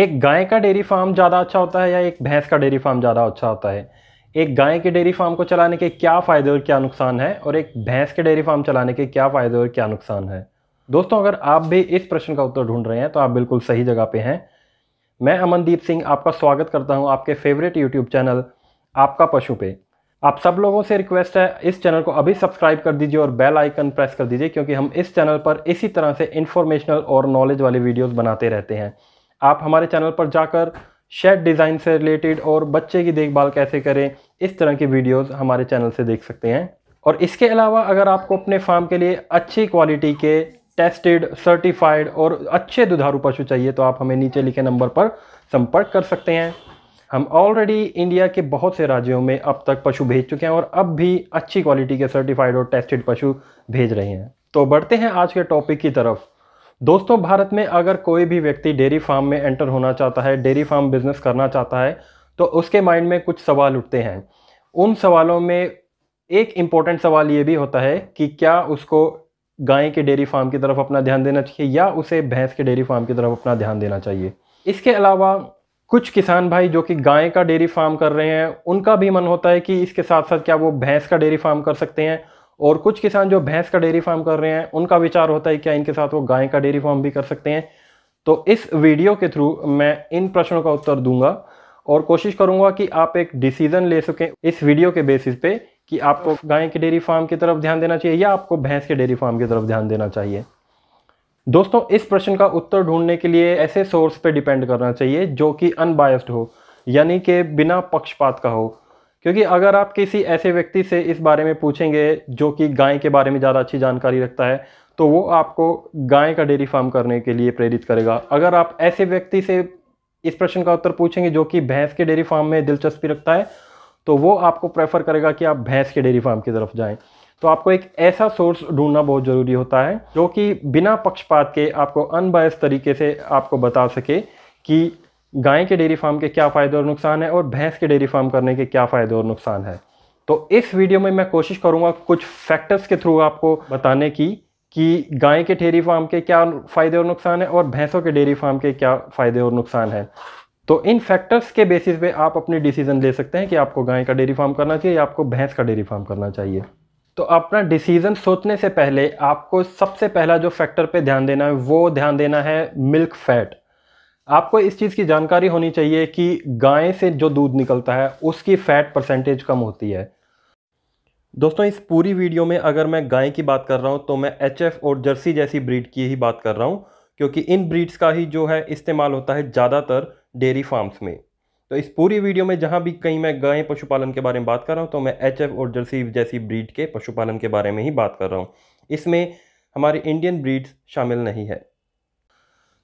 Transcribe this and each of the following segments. एक गाय का dairy farm ज़्यादा अच्छा होता है या एक भैंस का डेयरी फार्म ज़्यादा अच्छा होता है? एक गाय के डेयरी फार्म को चलाने के क्या फ़ायदे और क्या नुकसान है, और एक भैंस के डेयरी फार्म चलाने के क्या फ़ायदे और क्या नुकसान है? दोस्तों, अगर आप भी इस प्रश्न का उत्तर ढूंढ रहे हैं तो आप बिल्कुल सही जगह पे हैं। मैं अमनदीप सिंह आपका स्वागत करता हूं आपके फेवरेट यूट्यूब चैनल आपका पशु पे। आप सब लोगों से रिक्वेस्ट है, इस चैनल को अभी सब्सक्राइब कर दीजिए और बेल आइकन प्रेस कर दीजिए, क्योंकि हम इस चैनल पर इसी तरह से इन्फॉर्मेशनल और नॉलेज वाली वीडियोज़ बनाते रहते हैं। आप हमारे चैनल पर जाकर शेड डिज़ाइन से रिलेटेड और बच्चे की देखभाल कैसे करें, इस तरह की वीडियोज़ हमारे चैनल से देख सकते हैं। और इसके अलावा अगर आपको अपने फार्म के लिए अच्छी क्वालिटी के टेस्टेड, सर्टिफाइड और अच्छे दुधारू पशु चाहिए तो आप हमें नीचे लिखे नंबर पर संपर्क कर सकते हैं। हम ऑलरेडी इंडिया के बहुत से राज्यों में अब तक पशु भेज चुके हैं और अब भी अच्छी क्वालिटी के सर्टिफाइड और टेस्टेड पशु भेज रहे हैं। तो बढ़ते हैं आज के टॉपिक की तरफ। दोस्तों, भारत में अगर कोई भी व्यक्ति डेयरी फार्म में एंटर होना चाहता है, डेयरी फार्म बिजनेस करना चाहता है, तो उसके माइंड में कुछ सवाल उठते हैं। उन सवालों में एक इम्पॉर्टेंट सवाल ये भी होता है कि क्या उसको गाय के डेयरी फार्म की तरफ अपना ध्यान देना चाहिए या उसे भैंस के डेयरी फार्म की तरफ अपना ध्यान देना चाहिए। इसके अलावा कुछ किसान भाई जो कि गाय का डेयरी फार्म कर रहे हैं, उनका भी मन होता है कि इसके साथ साथ क्या वो भैंस का डेयरी फार्म कर सकते हैं, और कुछ किसान जो भैंस का डेयरी फार्म कर रहे हैं उनका विचार होता है क्या इनके साथ वो गाय का डेयरी फार्म भी कर सकते हैं। तो इस वीडियो के थ्रू मैं इन प्रश्नों का उत्तर दूंगा और कोशिश करूंगा कि आप एक डिसीजन ले सकें इस वीडियो के बेसिस पे कि आपको गाय के डेयरी फार्म की तरफ ध्यान देना चाहिए या आपको भैंस के डेयरी फार्म की तरफ ध्यान देना चाहिए। दोस्तों, इस प्रश्न का उत्तर ढूंढने के लिए ऐसे सोर्स पे डिपेंड करना चाहिए जो कि अनबायस्ड हो, यानी कि बिना पक्षपात का हो, क्योंकि अगर आप किसी ऐसे व्यक्ति से इस बारे में पूछेंगे जो कि गाय के बारे में ज़्यादा अच्छी जानकारी रखता है तो वो आपको गाय का डेयरी फार्म करने के लिए प्रेरित करेगा। अगर आप ऐसे व्यक्ति से इस प्रश्न का उत्तर पूछेंगे जो कि भैंस के डेयरी फार्म में दिलचस्पी रखता है तो वो आपको प्रेफर करेगा कि आप भैंस के डेयरी फार्म की तरफ जाएं। तो आपको एक ऐसा सोर्स ढूंढना बहुत ज़रूरी होता है जो कि बिना पक्षपात के आपको अनबायस्ड तरीके से आपको बता सके कि गाय के डेयरी फार्म के क्या फ़ायदे और नुकसान है और भैंस के डेयरी फार्म करने के क्या फ़ायदे और नुकसान है। तो इस वीडियो में मैं कोशिश करूँगा कुछ फैक्टर्स के थ्रू आपको बताने की कि गाय के डेयरी फार्म के क्या फ़ायदे और नुकसान है और भैंसों के डेयरी फार्म के क्या फ़ायदे और नुकसान है। तो इन फैक्टर्स के बेसिस पे आप अपने डिसीजन ले सकते हैं कि आपको गाय का डेयरी फार्म करना चाहिए या आपको भैंस का डेयरी फार्म करना चाहिए। तो अपना डिसीजन सोचने से पहले आपको सबसे पहला जो फैक्टर पे ध्यान देना है वो ध्यान देना है मिल्क फैट। आपको इस चीज़ की जानकारी होनी चाहिए कि गाय से जो दूध निकलता है उसकी फ़ैट परसेंटेज कम होती है। दोस्तों, इस पूरी वीडियो में अगर मैं गाय की बात कर रहा हूँ तो मैं HF और जर्सी जैसी ब्रीड की ही बात कर रहा हूँ, क्योंकि इन ब्रीड्स का ही जो है इस्तेमाल होता है ज़्यादातर डेयरी फार्म्स में। तो इस पूरी वीडियो में जहाँ भी कहीं मैं गाय पशुपालन के बारे में बात कर रहा हूँ तो मैं HF और जर्सी जैसी ब्रीड के पशुपालन के बारे में ही बात कर रहा हूँ। इसमें हमारी इंडियन ब्रीड्स शामिल नहीं है।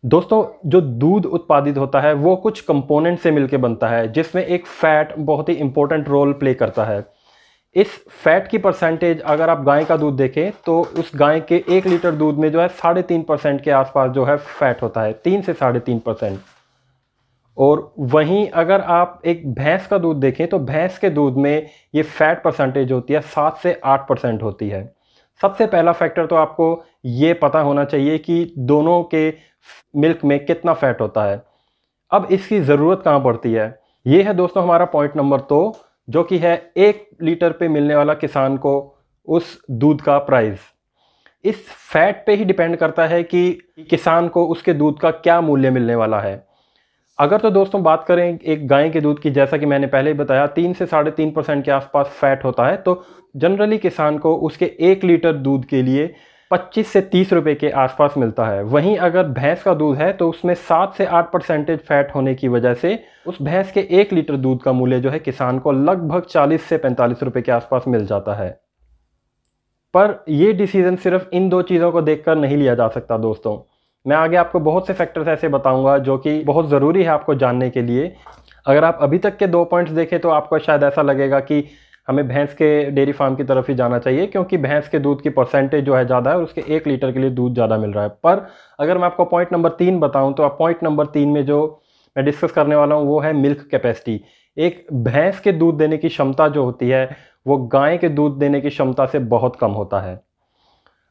दोस्तों, जो दूध उत्पादित होता है वो कुछ कंपोनेंट से मिलकर बनता है, जिसमें एक फ़ैट बहुत ही इंपॉर्टेंट रोल प्ले करता है। इस फैट की परसेंटेज अगर आप गाय का दूध देखें तो उस गाय के 1 लीटर दूध में जो है 3.5% के आसपास जो है फैट होता है, 3 से 3.5%। और वहीं अगर आप एक भैंस का दूध देखें तो भैंस के दूध में ये फैट परसेंटेज होती है 7 से 8% होती है। सबसे पहला फैक्टर तो आपको ये पता होना चाहिए कि दोनों के मिल्क में कितना फैट होता है। अब इसकी ज़रूरत कहाँ पड़ती है, ये है दोस्तों हमारा पॉइंट नंबर 2, जो कि है 1 लीटर पे मिलने वाला किसान को उस दूध का प्राइस। इस फैट पे ही डिपेंड करता है कि किसान को उसके दूध का क्या मूल्य मिलने वाला है। अगर तो दोस्तों बात करें एक गाय के दूध की, जैसा कि मैंने पहले ही बताया 3 से 3.5% के आसपास फैट होता है, तो जनरली किसान को उसके 1 लीटर दूध के लिए 25 से 30 रुपये के आसपास मिलता है। वहीं अगर भैंस का दूध है तो उसमें 7 से 8% फैट होने की वजह से उस भैंस के 1 लीटर दूध का मूल्य जो है किसान को लगभग 40 से 45 रुपये के आसपास मिल जाता है। पर यह डिसीज़न सिर्फ इन दो चीज़ों को देखकर नहीं लिया जा सकता। दोस्तों, मैं आगे आपको बहुत से फैक्टर्स ऐसे बताऊँगा जो कि बहुत ज़रूरी है आपको जानने के लिए। अगर आप अभी तक के 2 पॉइंट्स देखें तो आपको शायद ऐसा लगेगा कि हमें भैंस के डेयरी फार्म की तरफ ही जाना चाहिए, क्योंकि भैंस के दूध की परसेंटेज जो है ज़्यादा है और उसके 1 लीटर के लिए दूध ज़्यादा मिल रहा है। पर अगर मैं आपको पॉइंट नंबर 3 बताऊं तो आप पॉइंट नंबर 3 में जो मैं डिस्कस करने वाला हूं वो है मिल्क कैपेसिटी। एक भैंस के दूध देने की क्षमता जो होती है वो गाय के दूध देने की क्षमता से बहुत कम होता है।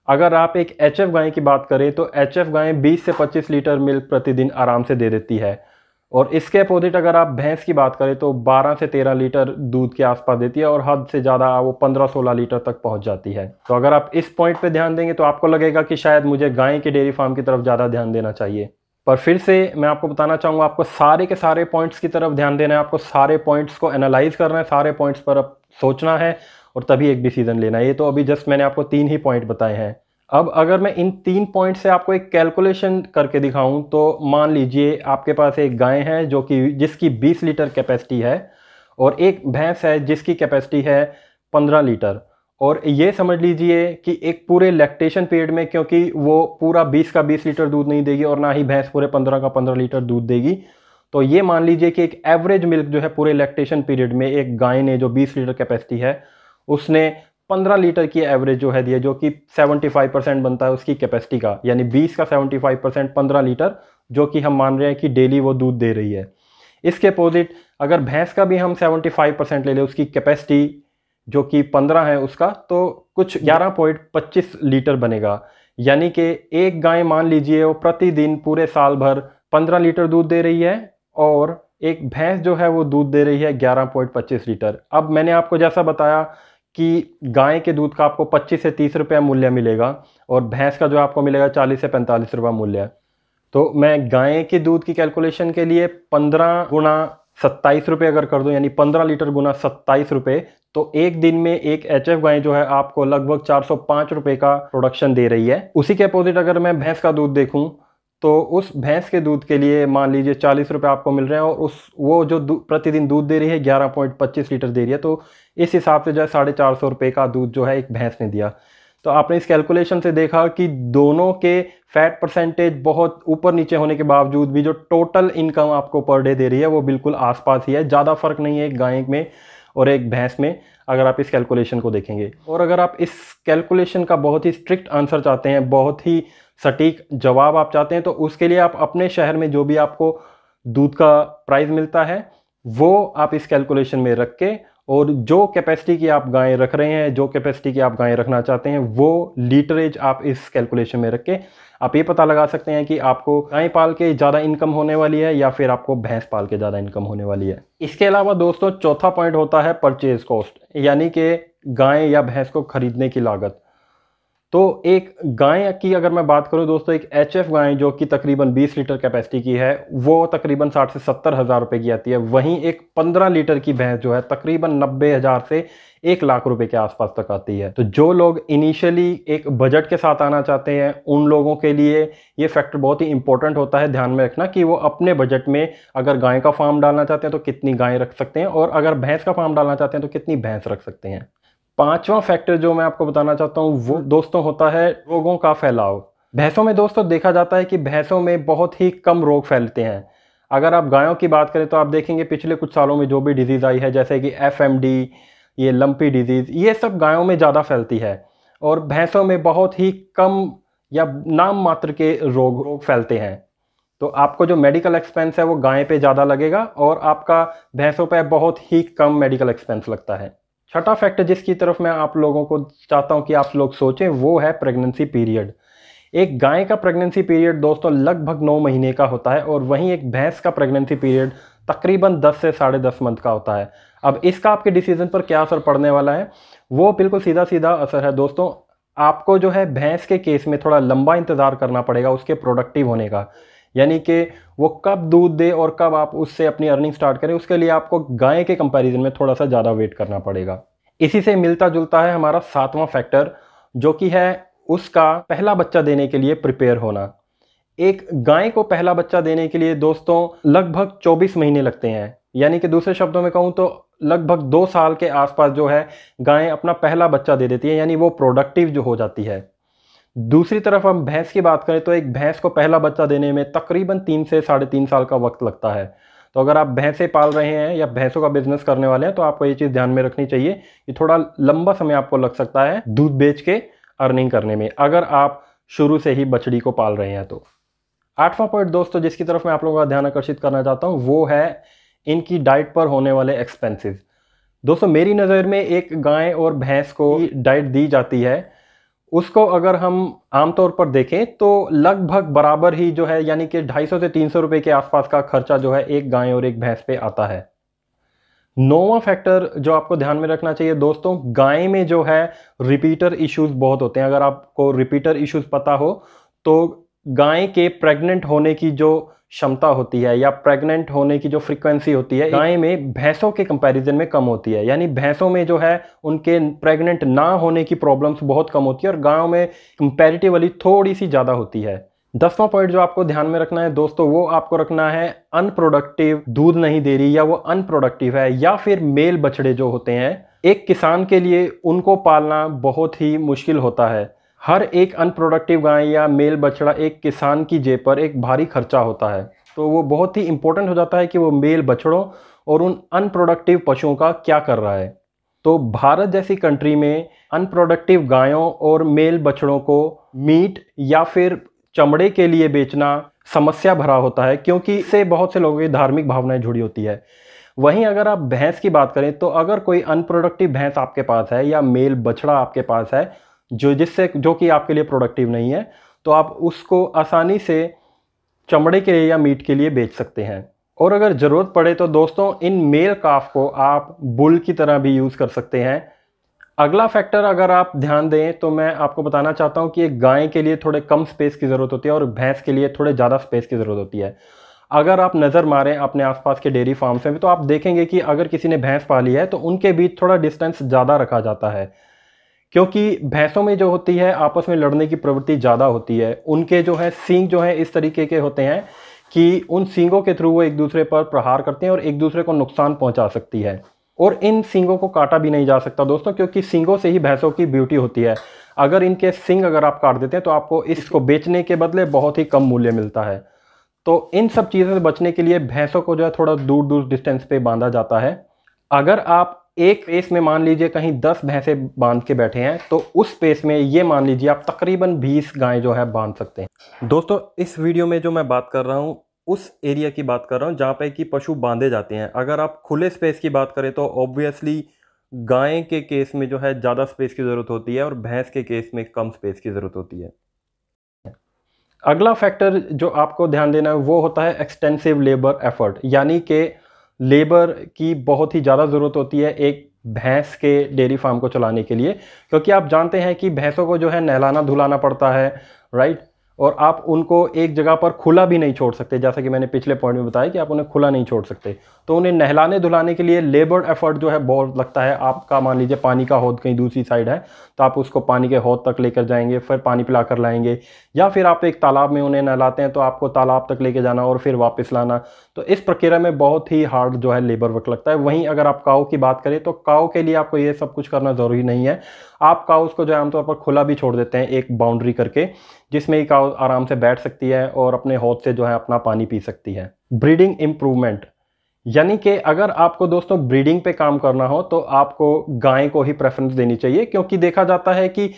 अगर आप एक HF गाय की बात करें तो HF गाय 20 से 25 लीटर मिल्क प्रतिदिन आराम से दे देती है, और इसके अपोजिट अगर आप भैंस की बात करें तो 12 से 13 लीटर दूध के आसपास देती है और हद से ज़्यादा वो 15-16 लीटर तक पहुंच जाती है। तो अगर आप इस पॉइंट पे ध्यान देंगे तो आपको लगेगा कि शायद मुझे गाय के डेयरी फार्म की तरफ ज़्यादा ध्यान देना चाहिए, पर फिर से मैं आपको बताना चाहूँगा आपको सारे के सारे पॉइंट्स की तरफ ध्यान देना है, आपको सारे पॉइंट्स को एनालाइज करना है, सारे पॉइंट्स पर आप सोचना है और तभी एक डिसीजन लेना है। ये तो अभी जस्ट मैंने आपको 3 ही पॉइंट बताए हैं। अब अगर मैं इन 3 पॉइंट से आपको एक कैलकुलेशन करके दिखाऊं तो मान लीजिए आपके पास एक गाय है जो कि जिसकी 20 लीटर कैपेसिटी है और एक भैंस है जिसकी कैपेसिटी है 15 लीटर, और ये समझ लीजिए कि एक पूरे लैक्टेशन पीरियड में, क्योंकि वो पूरा 20 का 20 लीटर दूध नहीं देगी और ना ही भैंस पूरे 15 का 15 लीटर दूध देगी, तो ये मान लीजिए कि एक एवरेज मिल्क जो है पूरे लैक्टेशन पीरियड में एक गाय ने जो 20 लीटर कैपेसिटी है उसने 15 लीटर की एवरेज जो है दिए, जो कि 75% बनता है उसकी कैपेसिटी का, यानी 20 का 75% 15 लीटर जो कि हम मान रहे हैं कि डेली वो दूध दे रही है। इसके अपोजिट अगर भैंस का भी हम 75% ले लें उसकी कैपेसिटी जो कि 15 है उसका, तो कुछ 11.25 लीटर बनेगा, यानी कि एक गाय मान लीजिए वो प्रतिदिन पूरे साल भर 15 लीटर दूध दे रही है और एक भैंस जो है वो दूध दे रही है 11.25 लीटर। अब मैंने आपको जैसा बताया कि गाय के दूध का आपको 25 से 30 रुपया मूल्य मिलेगा और भैंस का जो आपको मिलेगा 40 से 45 रुपया मूल्य, तो मैं गाय के दूध की कैलकुलेशन के लिए 15 गुणा 27 रुपये अगर कर दूं, यानी 15 लीटर गुना 27 रुपये, तो एक दिन में एक HF गाय जो है आपको लगभग 405 रुपये का प्रोडक्शन दे रही है। उसी के अपोजिट अगर मैं भैंस का दूध देखूँ तो उस भैंस के दूध के लिए मान लीजिए 40 रुपये आपको मिल रहे हैं और वो जो प्रतिदिन दूध दे रही है 11.25 लीटर दे रही है, तो इस हिसाब से जो है 450 रुपये का दूध जो है एक भैंस ने दिया। तो आपने इस कैलकुलेशन से देखा कि दोनों के फैट परसेंटेज बहुत ऊपर नीचे होने के बावजूद भी जो टोटल इनकम आपको पर डे दे रही है वो बिल्कुल आसपास ही है, ज़्यादा फर्क नहीं है एक गाय में और एक भैंस में अगर आप इस कैलकुलेशन को देखेंगे। और अगर आप इस कैलकुलेशन का बहुत ही स्ट्रिक्ट आंसर चाहते हैं, बहुत ही सटीक जवाब आप चाहते हैं, तो उसके लिए आप अपने शहर में जो भी आपको दूध का प्राइस मिलता है वो आप इस कैलकुलेशन में रख के, और जो कैपेसिटी की आप गाय रख रहे हैं, जो कैपेसिटी की आप गाय रखना चाहते हैं वो लीटरेज आप इस कैलकुलेशन में रख के आप ये पता लगा सकते हैं कि आपको गाय पाल के ज़्यादा इनकम होने वाली है या फिर आपको भैंस पाल के ज़्यादा इनकम होने वाली है। इसके अलावा दोस्तों चौथा पॉइंट होता है परचेज कॉस्ट, यानी कि गाय या भैंस को खरीदने की लागत। तो एक गाय की अगर मैं बात करूं दोस्तों, एक HF गाय जो कि तकरीबन 20 लीटर कैपेसिटी की है वो तकरीबन 60 से 70 हज़ार रुपये की आती है, वहीं एक 15 लीटर की भैंस जो है तकरीबन 90 हज़ार से 1 लाख रुपए के आसपास तक आती है। तो जो लोग इनिशियली एक बजट के साथ आना चाहते हैं उन लोगों के लिए ये फैक्टर बहुत ही इंपॉर्टेंट होता है ध्यान में रखना कि वो अपने बजट में अगर गाय का फार्म डालना चाहते हैं तो कितनी गाय रख सकते हैं और अगर भैंस का फार्म डालना चाहते हैं तो कितनी भैंस रख सकते हैं। पांचवा फैक्टर जो मैं आपको बताना चाहता हूँ वो दोस्तों होता है रोगों का फैलाव। भैंसों में दोस्तों देखा जाता है कि भैंसों में बहुत ही कम रोग फैलते हैं। अगर आप गायों की बात करें तो आप देखेंगे पिछले कुछ सालों में जो भी डिजीज़ आई है जैसे कि FMD, ये लंपी डिजीज़, ये सब गायों में ज़्यादा फैलती है और भैंसों में बहुत ही कम या नाम मात्र के रोग फैलते हैं। तो आपको जो मेडिकल एक्सपेंस है वो गाय पर ज़्यादा लगेगा और आपका भैंसों पर बहुत ही कम मेडिकल एक्सपेंस लगता है। छठा फैक्टर जिसकी तरफ मैं आप लोगों को चाहता हूं कि आप लोग सोचें वो है प्रेगनेंसी पीरियड। एक गाय का प्रेगनेंसी पीरियड दोस्तों लगभग 9 महीने का होता है और वहीं एक भैंस का प्रेगनेंसी पीरियड तकरीबन 10 से 10.5 मंथ का होता है। अब इसका आपके डिसीजन पर क्या असर पड़ने वाला है वो बिल्कुल सीधा सीधा असर है दोस्तों, आपको जो है भैंस के केस में थोड़ा लंबा इंतज़ार करना पड़ेगा उसके प्रोडक्टिव होने का, यानी कि वो कब दूध दे और कब आप उससे अपनी अर्निंग स्टार्ट करें उसके लिए आपको गाय के कंपैरिजन में थोड़ा सा ज़्यादा वेट करना पड़ेगा। इसी से मिलता जुलता है हमारा 7वां फैक्टर जो कि है उसका पहला बच्चा देने के लिए प्रिपेयर होना। एक गाय को पहला बच्चा देने के लिए दोस्तों लगभग 24 महीने लगते हैं, यानी कि दूसरे शब्दों में कहूँ तो लगभग 2 साल के आसपास जो है गाय अपना पहला बच्चा दे देती है, यानी वो प्रोडक्टिव जो हो जाती है। दूसरी तरफ हम भैंस की बात करें तो एक भैंस को पहला बच्चा देने में तकरीबन 3 से 3.5 साल का वक्त लगता है। तो अगर आप भैंसें पाल रहे हैं या भैंसों का बिजनेस करने वाले हैं तो आपको ये चीज़ ध्यान में रखनी चाहिए कि थोड़ा लंबा समय आपको लग सकता है दूध बेच के अर्निंग करने में अगर आप शुरू से ही बछड़ी को पाल रहे हैं। तो 8वां पॉइंट दोस्तों जिसकी तरफ मैं आप लोगों का ध्यान आकर्षित करना चाहता हूँ वो है इनकी डाइट पर होने वाले एक्सपेंसेस। दोस्तों मेरी नज़र में एक गाय और भैंस को डाइट दी जाती है उसको अगर हम आमतौर पर देखें तो लगभग बराबर ही जो है यानी कि 250 से 300 रुपए के आसपास का खर्चा जो है एक गाय और एक भैंस पे आता है। नौवां फैक्टर जो आपको ध्यान में रखना चाहिए दोस्तों, गाय में जो है रिपीटर इश्यूज बहुत होते हैं। अगर आपको रिपीटर इश्यूज पता हो तो गाय के प्रेग्नेंट होने की जो क्षमता होती है या प्रेग्नेंट होने की जो फ्रीक्वेंसी होती है गाय में भैंसों के कंपैरिजन में कम होती है। यानी भैंसों में जो है उनके प्रेग्नेंट ना होने की प्रॉब्लम्स बहुत कम होती है और गायों में कंपैरेटिवली थोड़ी सी ज़्यादा होती है। 10वां पॉइंट जो आपको ध्यान में रखना है दोस्तों, वो आपको रखना है अनप्रोडक्टिव दूध नहीं दे रही या वो अनप्रोडक्टिव है या फिर मेल बछड़े जो होते हैं एक किसान के लिए उनको पालना बहुत ही मुश्किल होता है। हर एक अनप्रोडक्टिव गाय या मेल बछड़ा एक किसान की जेब पर एक भारी खर्चा होता है। तो वो बहुत ही इम्पोर्टेंट हो जाता है कि वो मेल बछड़ों और उन अनप्रोडक्टिव पशुओं का क्या कर रहा है। तो भारत जैसी कंट्री में अनप्रोडक्टिव गायों और मेल बछड़ों को मीट या फिर चमड़े के लिए बेचना समस्या भरा होता है, क्योंकि इससे बहुत से लोगों की धार्मिक भावनाएं जुड़ी होती है। वहीं अगर आप भैंस की बात करें तो अगर कोई अनप्रोडक्टिव भैंस आपके पास है या मेल बछड़ा आपके पास है जो कि आपके लिए प्रोडक्टिव नहीं है, तो आप उसको आसानी से चमड़े के लिए या मीट के लिए बेच सकते हैं। और अगर ज़रूरत पड़े तो दोस्तों इन मेल काफ को आप बुल की तरह भी यूज़ कर सकते हैं। अगला फैक्टर अगर आप ध्यान दें तो मैं आपको बताना चाहता हूं कि एक गाय के लिए थोड़े कम स्पेस की ज़रूरत होती है और भैंस के लिए थोड़े ज़्यादा स्पेस की ज़रूरत होती है। अगर आप नज़र मारें अपने आसपास के डेयरी फार्म्स में तो आप देखेंगे कि अगर किसी ने भैंस पाली है तो उनके बीच थोड़ा डिस्टेंस ज़्यादा रखा जाता है, क्योंकि भैंसों में जो होती है आपस में लड़ने की प्रवृत्ति ज़्यादा होती है। उनके जो है सींग जो है इस तरीके के होते हैं कि उन सींगों के थ्रू वो एक दूसरे पर प्रहार करते हैं और एक दूसरे को नुकसान पहुंचा सकती है। और इन सींगों को काटा भी नहीं जा सकता दोस्तों, क्योंकि सींगों से ही भैंसों की ब्यूटी होती है। अगर इनके सींग अगर आप काट देते हैं तो आपको इसको बेचने के बदले बहुत ही कम मूल्य मिलता है। तो इन सब चीज़ों से बचने के लिए भैंसों को जो है थोड़ा दूर दूर डिस्टेंस पे बांधा जाता है। अगर आप एक स्पेस में मान लीजिए कहीं 10 भैंसें बांध के बैठे हैं तो उस स्पेस में ये मान लीजिए आप तकरीबन 20 गायें जो है बांध सकते हैं। दोस्तों इस वीडियो में जो मैं बात कर रहा हूँ उस एरिया की बात कर रहा हूँ जहाँ पे कि पशु बांधे जाते हैं। अगर आप खुले स्पेस की बात करें तो ऑब्वियसली गाय के केस में जो है ज़्यादा स्पेस की ज़रूरत होती है और भैंस के केस में कम स्पेस की ज़रूरत होती है। अगला फैक्टर जो आपको ध्यान देना है वो होता है एक्सटेंसिव लेबर एफर्ट, यानी कि लेबर की बहुत ही ज़्यादा ज़रूरत होती है एक भैंस के डेयरी फार्म को चलाने के लिए, क्योंकि आप जानते हैं कि भैंसों को जो है नहलाना धुलाना पड़ता है, राइट। और आप उनको एक जगह पर खुला भी नहीं छोड़ सकते, जैसा कि मैंने पिछले पॉइंट में बताया कि आप उन्हें खुला नहीं छोड़ सकते। तो उन्हें नहलाने धुलाने के लिए लेबर एफर्ट जो है बहुत लगता है। आपका मान लीजिए पानी का हौद कहीं दूसरी साइड है तो आप उसको पानी के हौद तक लेकर जाएंगे, फिर पानी पिला कर लाएंगे, या फिर आप एक तालाब में उन्हें नहलाते हैं तो आपको तालाब तक लेके जाना और फिर वापस लाना। तो इस प्रक्रिया में बहुत ही हार्ड जो है लेबर वर्क लगता है। वहीं अगर आप काऊ की बात करें तो काऊ के लिए आपको ये सब कुछ करना ज़रूरी नहीं है। आप काऊ उसको जो है आमतौर पर खुला भी छोड़ देते हैं एक बाउंड्री करके, जिसमें काऊ आराम से बैठ सकती है और अपने हौद से जो है अपना पानी पी सकती है। ब्रीडिंग इम्प्रूवमेंट, यानी कि अगर आपको दोस्तों ब्रीडिंग पे काम करना हो तो आपको गाय को ही प्रेफरेंस देनी चाहिए, क्योंकि देखा जाता है कि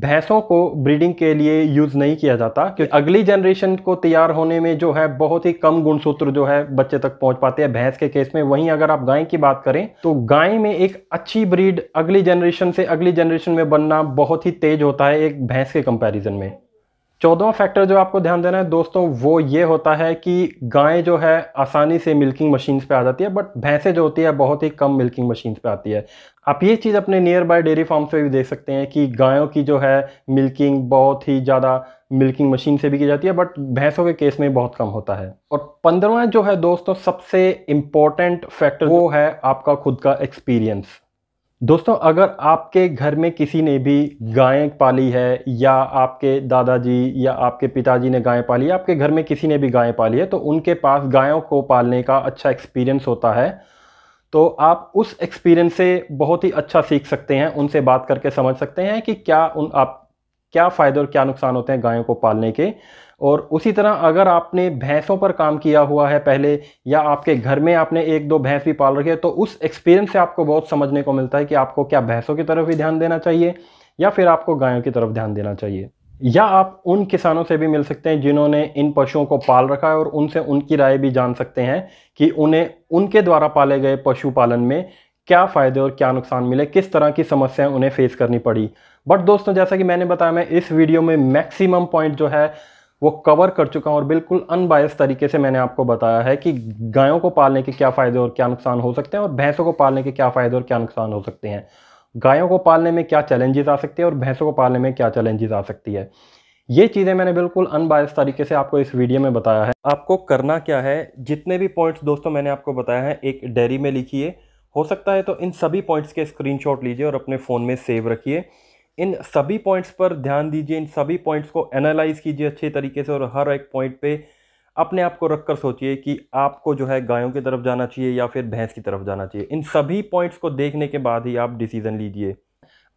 भैंसों को ब्रीडिंग के लिए यूज़ नहीं किया जाता, क्योंकि अगली जनरेशन को तैयार होने में जो है बहुत ही कम गुणसूत्र जो है बच्चे तक पहुंच पाते हैं भैंस के केस में। वहीं अगर आप गाय की बात करें तो गाय में एक अच्छी ब्रीड अगली जनरेशन से अगली जनरेशन में बनना बहुत ही तेज होता है एक भैंस के कंपैरिजन में। 14वां फैक्टर जो आपको ध्यान देना है दोस्तों वो ये होता है कि गाय जो है आसानी से मिल्किंग मशीन्स पे आ जाती है, बट भैंसें जो होती है बहुत ही कम मिल्किंग मशीन्स पे आती है। आप ये चीज़ अपने नियर बाय डेयरी फार्म्स पे भी देख सकते हैं कि गायों की जो है मिल्किंग बहुत ही ज़्यादा मिल्किंग मशीन से भी की जाती है, बट भैंसों के केस में बहुत कम होता है। और 15वां जो है दोस्तों सबसे इम्पोर्टेंट फैक्टर वो है आपका खुद का एक्सपीरियंस। दोस्तों अगर आपके घर में किसी ने भी गायें पाली है या आपके दादाजी या आपके पिताजी ने गायें पाली है, आपके घर में किसी ने भी गायें पाली है, तो उनके पास गायों को पालने का अच्छा एक्सपीरियंस होता है। तो आप उस एक्सपीरियंस से बहुत ही अच्छा सीख सकते हैं, उनसे बात करके समझ सकते हैं कि क्या फ़ायदे और क्या नुकसान होते हैं गायों को पालने के। और उसी तरह अगर आपने भैंसों पर काम किया हुआ है पहले या आपके घर में आपने 1-2 भैंस भी पाल रखी है, तो उस एक्सपीरियंस से आपको बहुत समझने को मिलता है कि आपको क्या भैंसों की तरफ ही ध्यान देना चाहिए या फिर आपको गायों की तरफ ध्यान देना चाहिए। या आप उन किसानों से भी मिल सकते हैं जिन्होंने इन पशुओं को पाल रखा है और उनसे उनकी राय भी जान सकते हैं कि उन्हें उनके द्वारा पाले गए पशुपालन में क्या फ़ायदे और क्या नुकसान मिले, किस तरह की समस्याएं उन्हें फेस करनी पड़ी। बट दोस्तों जैसा कि मैंने बताया, मैं इस वीडियो में मैक्सिमम पॉइंट जो है वो कवर कर चुका हूं और बिल्कुल अनबायस तरीके से मैंने आपको बताया है कि गायों को पालने के क्या फ़ायदे और क्या नुकसान हो सकते हैं और भैंसों को पालने के क्या फ़ायदे और क्या नुकसान हो सकते हैं, गायों को पालने में क्या चैलेंजेस आ सकते हैं और भैंसों को पालने में क्या चैलेंजेस आ सकती है। ये चीज़ें मैंने बिल्कुल अनबायस तरीके से आपको इस वीडियो में बताया है। आपको करना क्या है, जितने भी पॉइंट्स दोस्तों मैंने आपको बताया है एक डायरी में लिखिए, हो सकता है तो इन सभी पॉइंट्स के स्क्रीनशॉट लीजिए और अपने फ़ोन में सेव रखिए। इन सभी पॉइंट्स पर ध्यान दीजिए, इन सभी पॉइंट्स को एनालाइज कीजिए अच्छे तरीके से और हर एक पॉइंट पे अपने आप को रख कर सोचिए कि आपको जो है गायों की तरफ जाना चाहिए या फिर भैंस की तरफ जाना चाहिए। इन सभी पॉइंट्स को देखने के बाद ही आप डिसीजन लीजिए।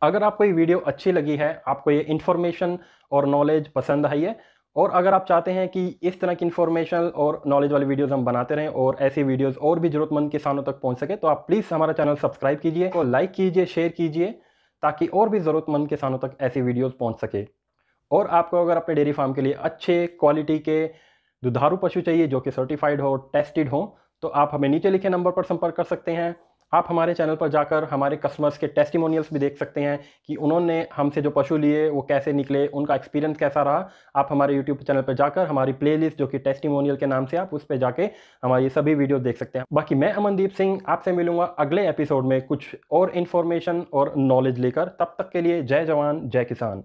अगर आपको ये वीडियो अच्छी लगी है, आपको ये इन्फॉर्मेशन और नॉलेज पसंद आई है और अगर आप चाहते हैं कि इस तरह की इन्फॉर्मेशन और नॉलेज वाली वीडियोस हम बनाते रहें और ऐसी वीडियोस और भी ज़रूरतमंद किसानों तक पहुंच सके, तो आप प्लीज़ हमारा चैनल सब्सक्राइब कीजिए और लाइक कीजिए, शेयर कीजिए, ताकि और भी ज़रूरतमंद किसानों तक ऐसी वीडियोस पहुंच सके। और आपको अगर अपने डेयरी फार्म के लिए अच्छे क्वालिटी के दुधारू पशु चाहिए जो कि सर्टिफाइड हो, टेस्टेड हो, तो आप हमें नीचे लिखे नंबर पर संपर्क कर सकते हैं। आप हमारे चैनल पर जाकर हमारे कस्टमर्स के टेस्टिमोनियल्स भी देख सकते हैं कि उन्होंने हमसे जो पशु लिए वो कैसे निकले, उनका एक्सपीरियंस कैसा रहा। आप हमारे यूट्यूब चैनल पर जाकर हमारी प्लेलिस्ट जो कि टेस्टिमोनियल के नाम से, आप उस पर जाके हमारी सभी वीडियो देख सकते हैं। बाकी मैं अमनदीप सिंह आपसे मिलूंगा अगले एपिसोड में कुछ और इन्फॉर्मेशन और नॉलेज लेकर। तब तक के लिए जय जवान जय किसान।